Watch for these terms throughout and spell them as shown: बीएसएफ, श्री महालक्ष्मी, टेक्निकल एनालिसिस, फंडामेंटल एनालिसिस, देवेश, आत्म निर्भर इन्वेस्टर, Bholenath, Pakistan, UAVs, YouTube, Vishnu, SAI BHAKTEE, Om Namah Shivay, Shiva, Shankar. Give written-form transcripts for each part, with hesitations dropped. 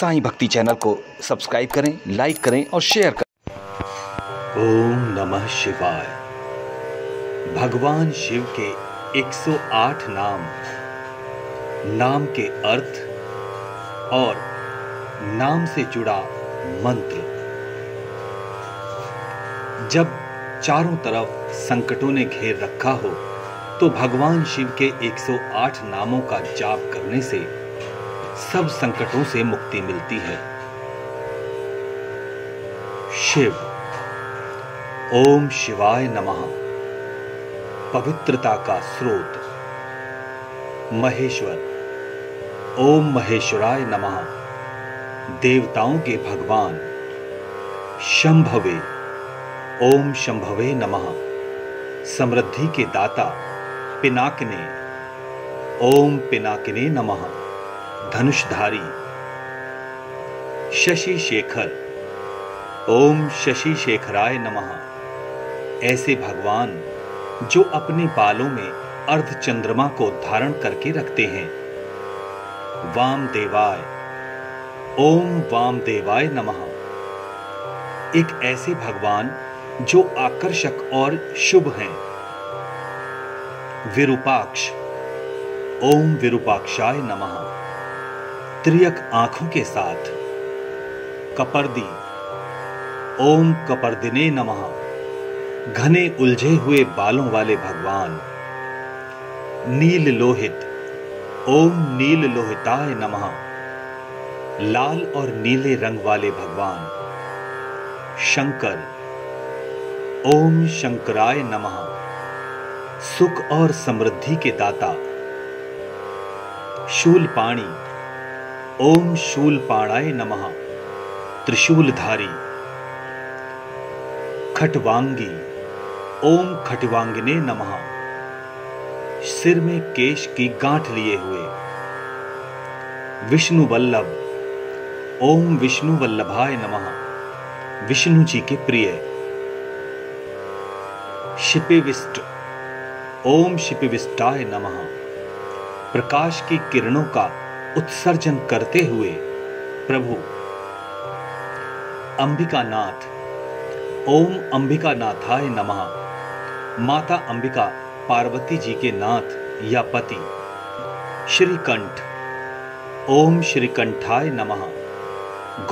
साईं भक्ति चैनल को सब्सक्राइब करें, लाइक करें और शेयर करें। ओम नमः शिवाय। भगवान शिव के 108 नाम के अर्थ और नाम से जुड़ा मंत्र। जब चारों तरफ संकटों ने घेर रखा हो तो भगवान शिव के 108 नामों का जाप करने से सब संकटों से मुक्ति मिलती है। शिव। ओम शिवाय नमः। पवित्रता का स्रोत। महेश्वर। ओम महेश्वराय नमः। देवताओं के भगवान। शंभवे। ओम शंभवे नमः। समृद्धि के दाता। पिनाकिने। ओम पिनाकिने नमः। धनुषधारी। शशि शेखर। ओम शशि शेखराय नमः। ऐसे भगवान जो अपने बालों में अर्ध चंद्रमा को धारण करके रखते हैं। वामदेवाय। ओम वामदेवाय नमः। एक ऐसे भगवान जो आकर्षक और शुभ हैं। विरूपाक्ष। ओम विरूपाक्षाय नमः। त्रियक आंखों के साथ। कपर्दी। ओम कपर्दिने नमः। घने उलझे हुए बालों वाले भगवान। नील लोहित। ओम नील लोहिताय नमः। लाल और नीले रंग वाले भगवान। शंकर। ओम शंकराय नमः। सुख और समृद्धि के दाता। शूलपाणी। ओम शूलपाणाय नमः। त्रिशूलधारी। खटवांगी। ओम खटवांगिने नमः। सिर में केश की गांठ लिए हुए। विष्णु वल्लभ। ओम विष्णु वल्लभाय नमः। विष्णु जी के प्रिय। शिपिविष्ट। ओम शिपिविष्टाय नमः। प्रकाश की किरणों का उत्सर्जन करते हुए प्रभु। अंबिकानाथ। ओम अंबिकानाथाय नमः। माता अंबिका पार्वती जी के नाथ या पति। श्रीकंठ। ओम श्रीकंठाय नमः।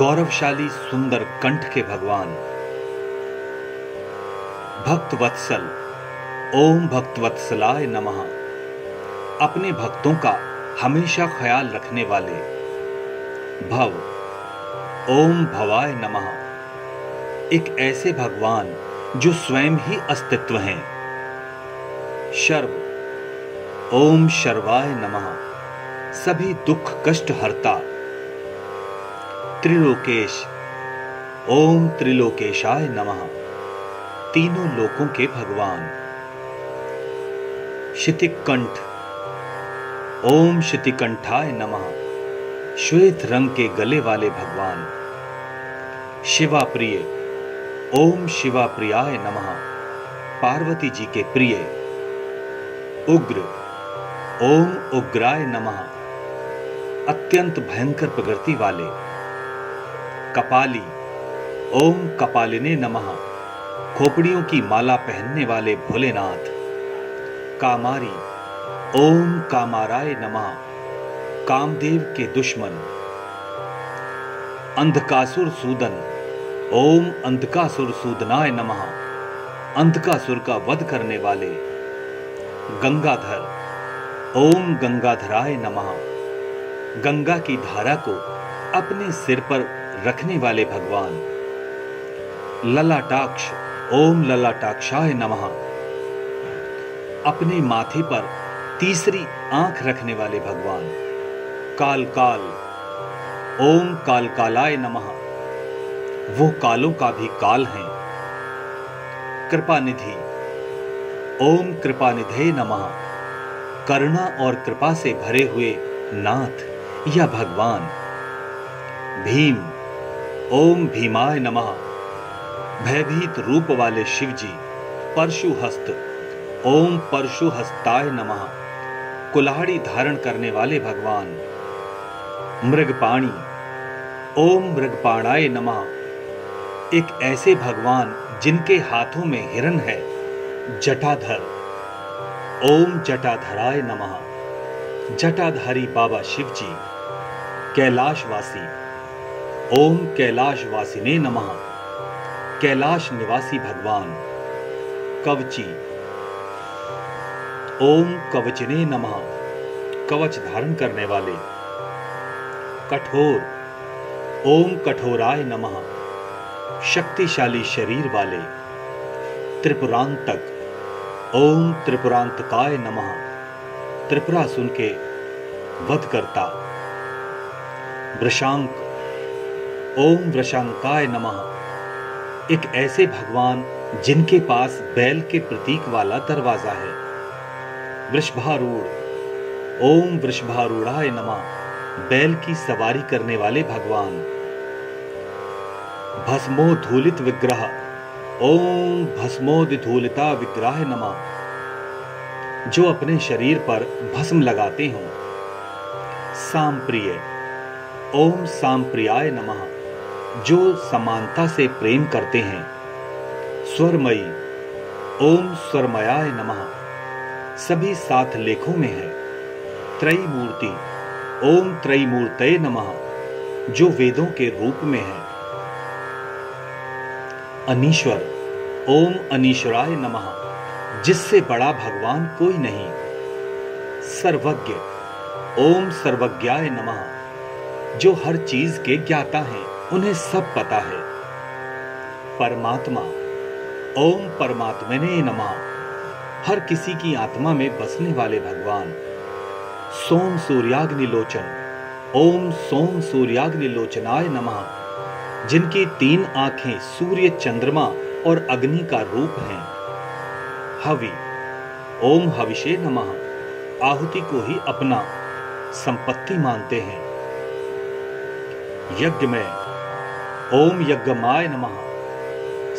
गौरवशाली सुंदर कंठ के भगवान। भक्तवत्सल। ओम भक्तवत्सलाय नमः। अपने भक्तों का हमेशा ख्याल रखने वाले। भव। ओम भवाय नमः। एक ऐसे भगवान जो स्वयं ही अस्तित्व हैं। शर्व। ओम शर्वाय नमः। सभी दुख कष्ट हरता। त्रिलोकेश। ओम त्रिलोकेशाय नमः। तीनों लोकों के भगवान। शितिकंठ। ओम शितिकंठाय नमः। श्वेत रंग के गले वाले भगवान। शिवा प्रिय। ओम शिवा प्रियाय नमः। पार्वती जी के प्रिय। उग्र। ओम उग्राय नमः। अत्यंत भयंकर प्रकृति वाले। कपाली। ओम कपालिने नमः। खोपड़ियों की माला पहनने वाले भोलेनाथ। कामारी। ओम कामाराय नमः। कामदेव के दुश्मन। अंधकासुर सूदन। ओम अंधकासुर सूदनाय नमः। अंधकासुर का वध करने वाले। गंगाधर। ओम गंगाधराय नमः। गंगा की धारा को अपने सिर पर रखने वाले भगवान। ललाटाक्ष। ओम ललाटाक्षाय नमः। अपने माथे पर तीसरी आंख रखने वाले भगवान। कालकाल। ओम कालकालाय नमः। वो कालों का भी काल हैं। कृपानिधि। ओम कृपानिधे नमः। करुणा और कृपा से भरे हुए नाथ या भगवान। भीम। ओम भीमाय नमः। भयभीत रूप वाले शिव जी। परशुहस्त। ओम परशुहस्ताय नमः। कुल्हाड़ी धारण करने वाले भगवान। मृगपाणी। ओम मृगपाणाय नमः। एक ऐसे भगवान जिनके हाथों में हिरण है, जटाधर। ओम जटाधराय नमः। जटाधारी बाबा शिव जी कैलाशवासी। ओम कैलाशवासिने नमः। कैलाश निवासी भगवान कवची। ओम कवचिने नमः। कवच धारण करने वाले। कठोर। ओम कठोराय नमः। शक्तिशाली शरीर वाले। त्रिपुरांतक। ओम त्रिपुरांतकाय नमः। त्रिपुरासुर के वध करता। वृषांक। ओम वृषांकाय नमः। एक ऐसे भगवान जिनके पास बैल के प्रतीक वाला दरवाजा है। वृषभारूढ़। ओम वृषभारूढ़ाय नमः। बैल की सवारी करने वाले भगवान। भस्मोधूलित विग्रह। ओम भस्मोदिधूलिता विग्रहाय नमः। जो अपने शरीर पर भस्म लगाते हों। सांप्रिय। ओम सांप्रियाय नमः। जो समानता से प्रेम करते हैं। स्वरमयी। ओम स्वरमयाय नमः। सभी सात लेखों में है। त्रयमूर्ति। ओम त्रयमूर्तये नमः। जो वेदों के रूप में है। अनीश्वर। ओम अनीश्वराय नमः। जिससे बड़ा भगवान कोई नहीं। सर्वज्ञ। ओम सर्वज्ञाय नमः। जो हर चीज के ज्ञाता हैं, उन्हें सब पता है। परमात्मा। ओम परमात्मने नमः। हर किसी की आत्मा में बसने वाले भगवान। सोम सूर्याग्नि लोचन। ओम सोम सूर्याग्नि लोचनाय नमः। जिनकी तीन आंखें सूर्य, चंद्रमा और अग्नि का रूप हैं। हवि। ओम हविषे नमः। आहुति को ही अपना संपत्ति मानते हैं। यज्ञ में। ओम यज्ञमाय नमः।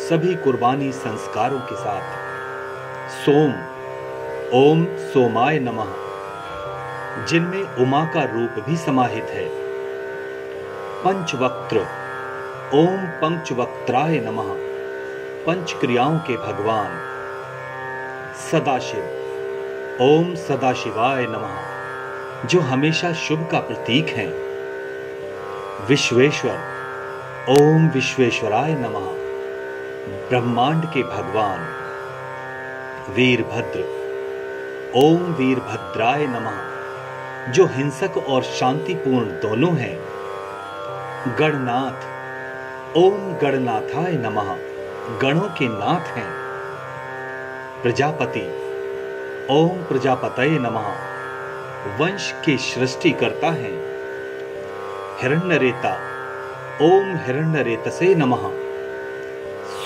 सभी कुर्बानी संस्कारों के साथ। सोम। ओम सोमाय नमः। जिनमें उमा का रूप भी समाहित है। पंचवक्त्र। ओम पंचवक्त्राय नमः। पंच क्रियाओं के भगवान। सदाशिव। ओम सदाशिवाय नमः। जो हमेशा शुभ का प्रतीक हैं। विश्वेश्वर। ओम विश्वेश्वराय नमः। ब्रह्मांड के भगवान। वीरभद्र। ओम वीरभद्राय नमः। जो हिंसक और शांतिपूर्ण दोनों हैं। गणनाथ। ओम गणनाथाय नमः। गणों के नाथ हैं। प्रजापति। ओम प्रजापतये नमः। वंश की सृष्टि करता है। हिरण्यरेता। ओम हिरण्यरेतसे नमः।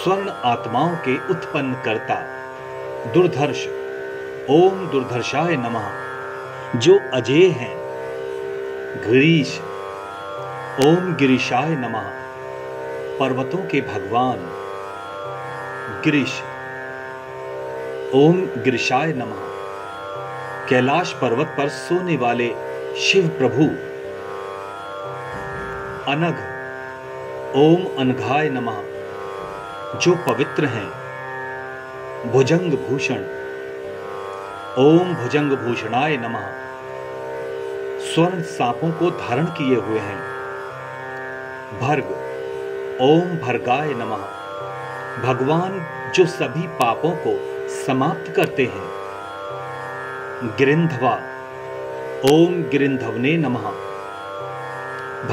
स्वर्ण आत्माओं के उत्पन्न करता। दुर्धर्ष। ओम दुर्धर्षाय नमः। जो अजय हैं। गिरीश। ओम गिरीशाय नमः। पर्वतों के भगवान। गिरीश। ओम गिरीशाय नमः। कैलाश पर्वत पर सोने वाले शिव प्रभु। अनघ। ओम अनघाय नमः। जो पवित्र हैं। भुजंग भूषण। ओम भुजंग भूषणाय नमः। स्वर्ण सांपों को धारण किए हुए हैं। भर्ग। ओम भर्गाय नमः। भगवान जो सभी पापों को समाप्त करते हैं। गिरिंधवा। ओम गिरिंधवने नमः।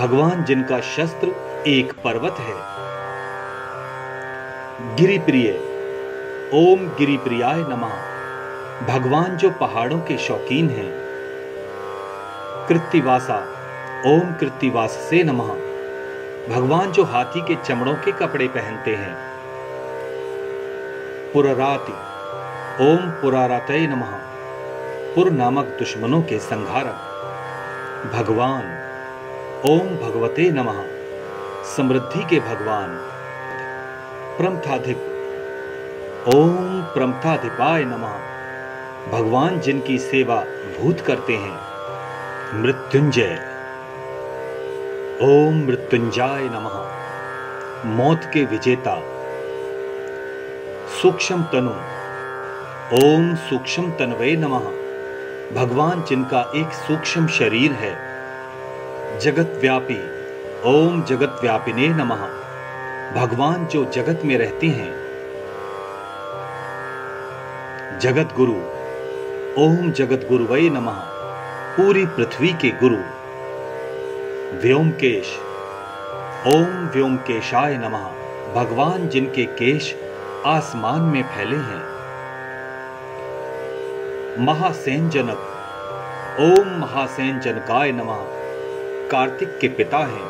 भगवान जिनका शस्त्र एक पर्वत है। गिरिप्रिय। ओम गिरिप्रियाय नमः। भगवान जो पहाड़ों के शौकीन हैं। कृत्तिवासा। ओम कृत्तिवाससे नमः। भगवान जो हाथी के चमड़ों के कपड़े पहनते हैं। पुराराति। ओम पुरारातये नमः। पुर नामक दुश्मनों के संहारक भगवान। ओम भगवते नमः। समृद्धि के भगवान। प्रमथाधिप। ओम प्रमथाधिपाय नमः। भगवान जिनकी सेवा भूत करते हैं। मृत्युंजय। ओम मृत्युंजय नमः। मौत के विजेता सूक्ष्म तनु ओम सूक्ष्म तनवे नमः। भगवान जिनका एक सूक्ष्म शरीर है, जगत व्यापी ओम जगत व्यापिने नमः। भगवान जो जगत में रहते हैं, जगत गुरु ओम जगत गुरुवे नमः। पूरी पृथ्वी के गुरु व्योमकेश ओम व्योमकेशाय नमः। भगवान जिनके केश आसमान में फैले हैं, महासेन जनक ओम महासेन जनकाय नमः। कार्तिक के पिता हैं,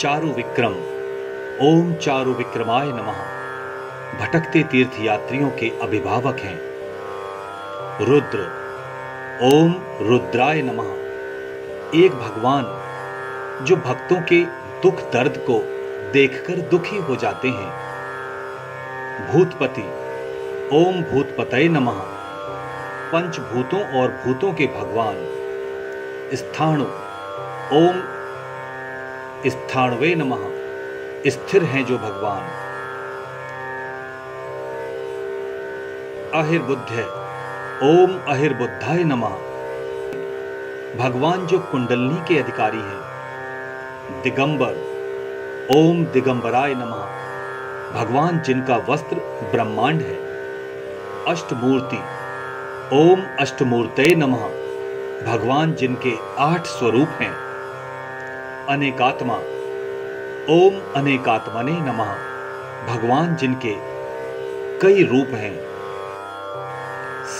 चारु विक्रम ओम चारु विक्रमाय नमः। भटकते तीर्थ यात्रियों के अभिभावक हैं, रुद्र ओम रुद्राय नमः। एक भगवान जो भक्तों के दुख दर्द को देखकर दुखी हो जाते हैं, भूतपति ओम भूतपतये नमः। पंचभूतों और भूतों के भगवान स्थाणु ओम स्थाणवे नमः। स्थिर हैं जो भगवान, अहिर्बुद्ध ओम अहिर्बुद्धाय नमः। भगवान जो कुंडलिनी के अधिकारी हैं, दिगंबर ओम दिगंबराय नमः। भगवान जिनका वस्त्र ब्रह्मांड है, अष्टमूर्ति ओम अष्टमूर्तये नमः। भगवान जिनके 8 स्वरूप हैं, अनेकात्मा ओम अनेकात्मने नमः। भगवान जिनके कई रूप हैं,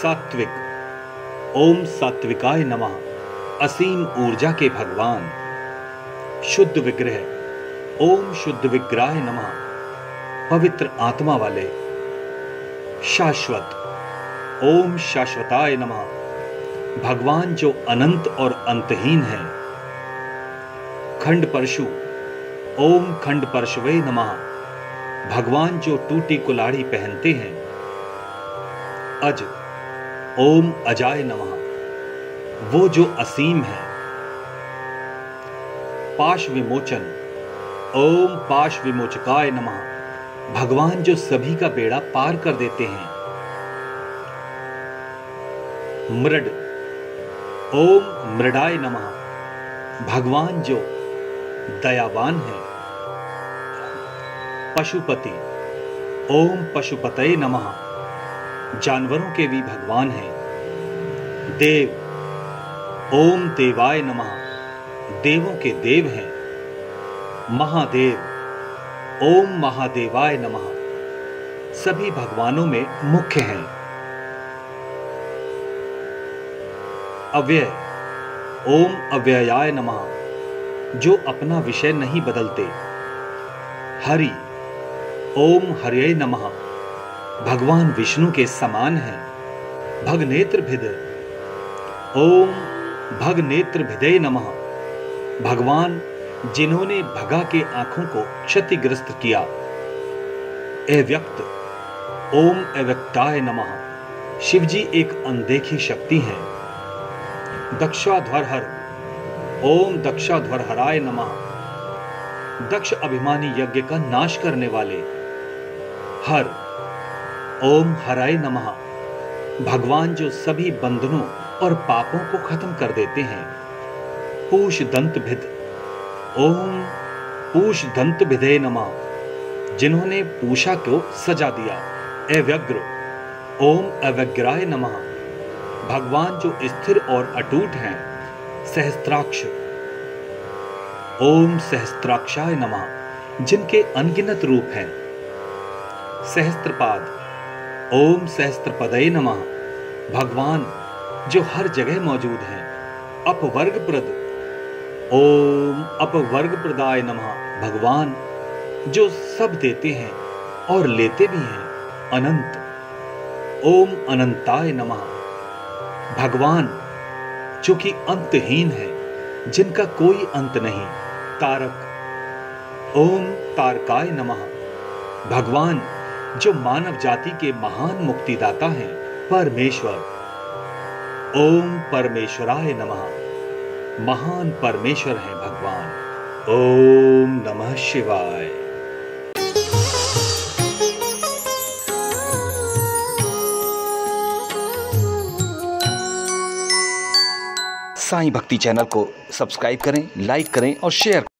सात्विक ओम सात्विकाय नमः। असीम ऊर्जा के भगवान, शुद्ध विग्रह ओम शुद्ध विग्रहाय नमः। पवित्र आत्मा वाले, शाश्वत ओम शाश्वताय नमः। भगवान जो अनंत और अंतहीन हैं, खंड परशु ओम खंड परशुवे नमः। भगवान जो टूटी कुलाड़ी पहनते हैं, अज ओम अजाय नमः। वो जो असीम है, पाश विमोचन ओम पाश विमोचकाय नमः। भगवान जो सभी का बेड़ा पार कर देते हैं, मृड ओम मृडाय नमः। भगवान जो दयावान है, पशुपति ओम पशुपतये नमः। जानवरों के भी भगवान हैं, देव ओम देवाय नमः। देवों के देव हैं, महादेव ओम महादेवाय नमः। सभी भगवानों में मुख्य हैं, अव्यय ओम अव्ययाय नमः। जो अपना विषय नहीं बदलते, हरि ओम हरये नमः। भगवान विष्णु के समान हैं, भगनेत्र भिद ओम भगनेत्र भिदे नमः। भगवान जिन्होंने भगा के आंखों को क्षतिग्रस्त किया, अव्यक्त ओम अव्यक्ताय नमः। शिवजी एक अनदेखी शक्ति हैं, दक्षाध्वरहर ओम दक्षाध्वरहराय नमः। दक्ष अभिमानी यज्ञ का नाश करने वाले, हर ओम हराय नमः। भगवान जो सभी बंधनों और पापों को खत्म कर देते हैं, पूष दंत भिद ओम पूष दंत भिदे नमः। जिन्होंने पूषा को सजा दिया, अव्यग्र ओम अव्यग्राय नमः। भगवान जो स्थिर और अटूट हैं, सहस्त्राक्ष ओम सहस्त्राक्षाय नमः। जिनके अनगिनत रूप हैं, सहस्त्रपाद ओम सहस्त्रपदये नमः। भगवान जो हर जगह मौजूद हैं, अपवर्गप्रद ओम अपवर्गप्रदाय नमः। भगवान जो सब देते हैं और लेते भी हैं, अनंत ओम अनंताय नमः। भगवान जो कि अंतहीन है, जिनका कोई अंत नहीं, तारक ओम तारकाय नमः। भगवान जो मानव जाति के महान मुक्तिदाता हैं, परमेश्वर ओम परमेश्वराय नमः। महान परमेश्वर हैं भगवान। ओम नमः शिवाय। साईं भक्ति चैनल को सब्सक्राइब करें, लाइक करें और शेयर करें।